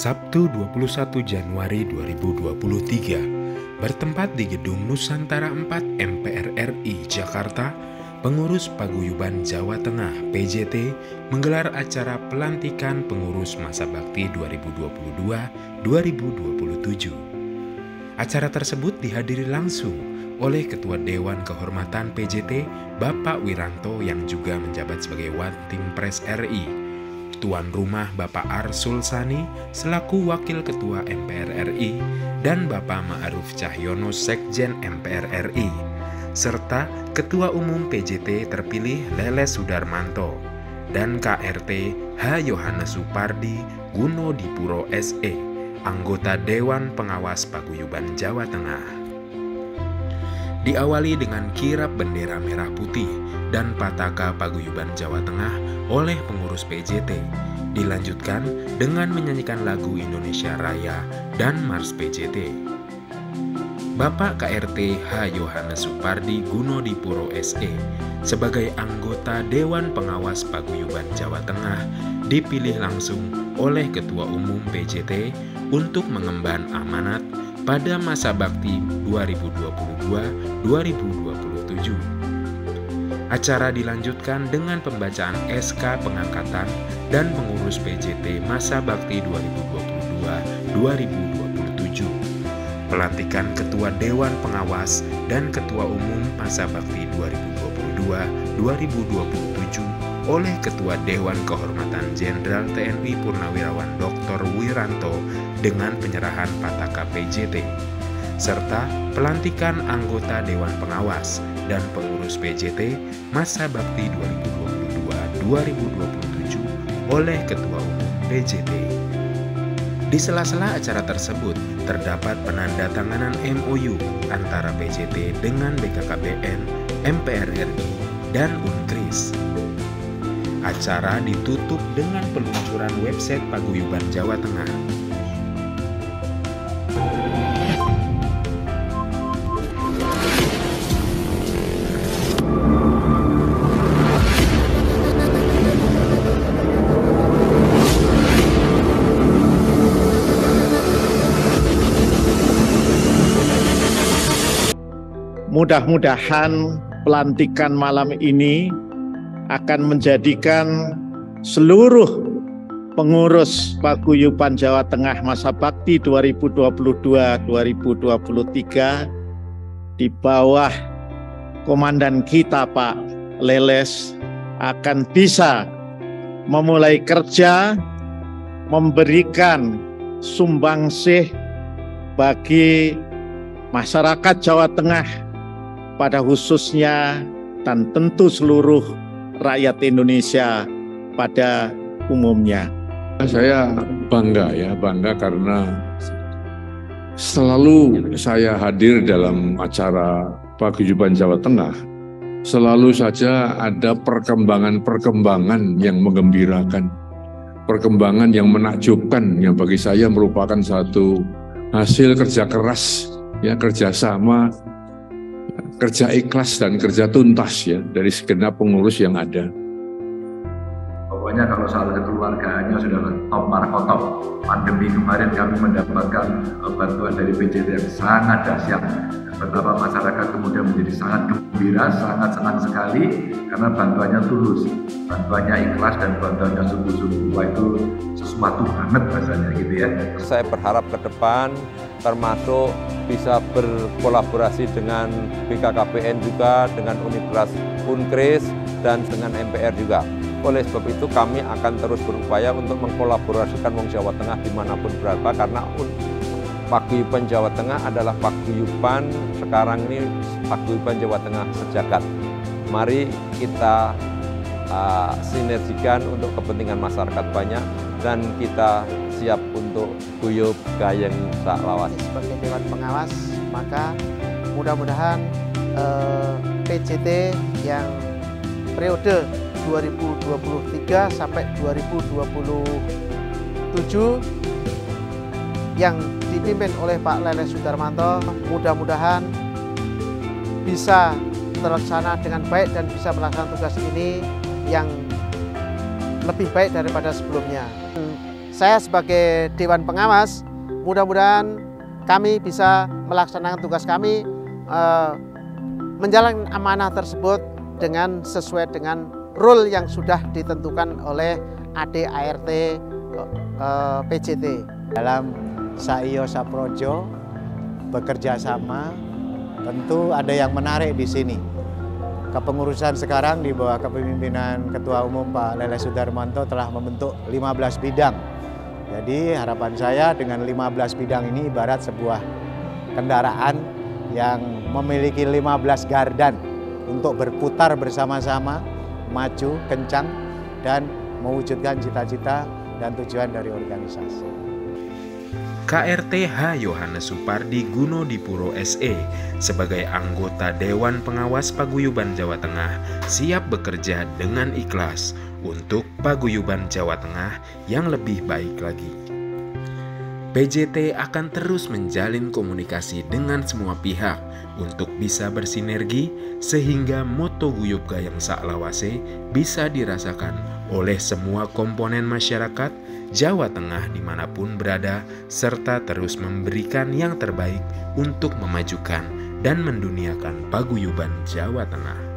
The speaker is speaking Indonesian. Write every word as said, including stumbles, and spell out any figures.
Sabtu dua puluh satu Januari dua ribu dua puluh tiga, bertempat di Gedung Nusantara empat M P R R I Jakarta, pengurus Paguyuban Jawa Tengah P J T menggelar acara pelantikan pengurus masa bakti dua ribu dua puluh dua sampai dua ribu dua puluh tujuh. Acara tersebut dihadiri langsung oleh Ketua Dewan Kehormatan P J T Bapak Wiranto yang juga menjabat sebagai Wantim Pres R I. Tuan rumah Bapak Arsul Sani selaku Wakil Ketua M P R R I dan Bapak Ma'ruf Cahyono Sekjen M P R R I, serta Ketua Umum P J T terpilih Leles Sudarmanto dan K R T H Yohanes Supardi Gunodipuro S E, anggota Dewan Pengawas Paguyuban Jawa Tengah. Diawali dengan kirap bendera merah putih dan pataka Paguyuban Jawa Tengah oleh pengurus P J T. Dilanjutkan dengan menyanyikan lagu Indonesia Raya dan Mars P J T. Bapak K R T H Yohanes Supardi Gunodipuro S E sebagai anggota Dewan Pengawas Paguyuban Jawa Tengah dipilih langsung oleh Ketua Umum P J T untuk mengemban amanat pada masa bakti dua ribu dua puluh dua sampai dua ribu dua puluh tujuh. Acara dilanjutkan dengan pembacaan S K pengangkatan dan pengurus P J T masa bakti dua ribu dua puluh dua sampai dua ribu dua puluh tujuh. Pelantikan Ketua Dewan Pengawas dan Ketua Umum masa bakti dua ribu dua puluh dua sampai dua ribu dua puluh tujuh oleh Ketua Dewan Kehormatan Jenderal T N I Purnawirawan Doktor Wiranto dengan penyerahan pataka P J T, serta pelantikan anggota Dewan Pengawas dan pengurus P J T masa bakti dua ribu dua puluh dua sampai dua ribu dua puluh tujuh oleh Ketua Umum P J T. Di sela-sela acara tersebut terdapat penandatanganan M O U antara P J T dengan B K K B N, M P R R I, dan UNKRIS. Acara ditutup dengan peluncuran website Paguyuban Jawa Tengah. Mudah-mudahan pelantikan malam ini akan menjadikan seluruh pengurus Paguyuban Jawa Tengah masa bakti dua ribu dua puluh dua sampai dua ribu dua puluh tiga di bawah komandan kita Pak Leles akan bisa memulai kerja, memberikan sumbangsih bagi masyarakat Jawa Tengah pada khususnya dan tentu seluruh rakyat Indonesia pada umumnya. Saya bangga ya, bangga karena selalu saya hadir dalam acara Paguyuban Jawa Tengah. Selalu saja ada perkembangan-perkembangan yang menggembirakan, perkembangan yang menakjubkan, yang bagi saya merupakan satu hasil kerja keras, ya, kerjasama, kerja ikhlas dan kerja tuntas ya dari segenap pengurus yang ada. Pokoknya kalau salah keluarganya sudah top markotop top. Pandemi kemarin kami mendapatkan bantuan dari P J T yang sangat dahsyat. Betapa masyarakat kemudian menjadi sangat gembira, sangat senang sekali karena bantuannya tulus, bantuannya ikhlas dan bantuannya sungguh-sungguh. Wah, itu sesuatu banget rasanya gitu ya. Saya berharap ke depan termasuk bisa berkolaborasi dengan B K K B N juga, dengan Universitas UNKRIS, dan dengan M P R juga. Oleh sebab itu kami akan terus berupaya untuk mengkolaborasikan wong Jawa Tengah dimanapun berada, karena Paguyuban Jawa Tengah adalah paguyuban sekarang ini, Paguyuban Jawa Tengah sejagat. Mari kita uh, sinergikan untuk kepentingan masyarakat banyak, dan kita siap untuk Guyub Gayeng Saklawase. Sebagai Dewan Pengawas, maka mudah-mudahan eh, P J T yang periode dua ribu dua puluh tiga sampai dua ribu dua puluh tujuh yang dipimpin oleh Pak Leles Sudarmanto mudah-mudahan bisa terlaksana dengan baik dan bisa melaksanakan tugas ini yang lebih baik daripada sebelumnya. saya sebagai Dewan Pengawas, mudah-mudahan kami bisa melaksanakan tugas kami, eh, menjalankan amanah tersebut dengan sesuai dengan rule yang sudah ditentukan oleh A D A R T eh, P J T. Dalam Sa'iyo Saprojo bekerja sama, tentu ada yang menarik di sini. Kepengurusan sekarang di bawah kepemimpinan Ketua Umum Pak Leles Sudarmanto telah membentuk lima belas bidang. Jadi harapan saya dengan lima belas bidang ini ibarat sebuah kendaraan yang memiliki lima belas gardan untuk berputar bersama-sama, maju, kencang, dan mewujudkan cita-cita dan tujuan dari organisasi. K R T H Yohanes Supardi Gunodipuro S E sebagai anggota Dewan Pengawas Paguyuban Jawa Tengah siap bekerja dengan ikhlas untuk Paguyuban Jawa Tengah yang lebih baik lagi. P J T akan terus menjalin komunikasi dengan semua pihak untuk bisa bersinergi sehingga moto Guyub Gayeng Saklawase bisa dirasakan oleh semua komponen masyarakat Jawa Tengah dimanapun berada, serta terus memberikan yang terbaik untuk memajukan dan menduniakan Paguyuban Jawa Tengah.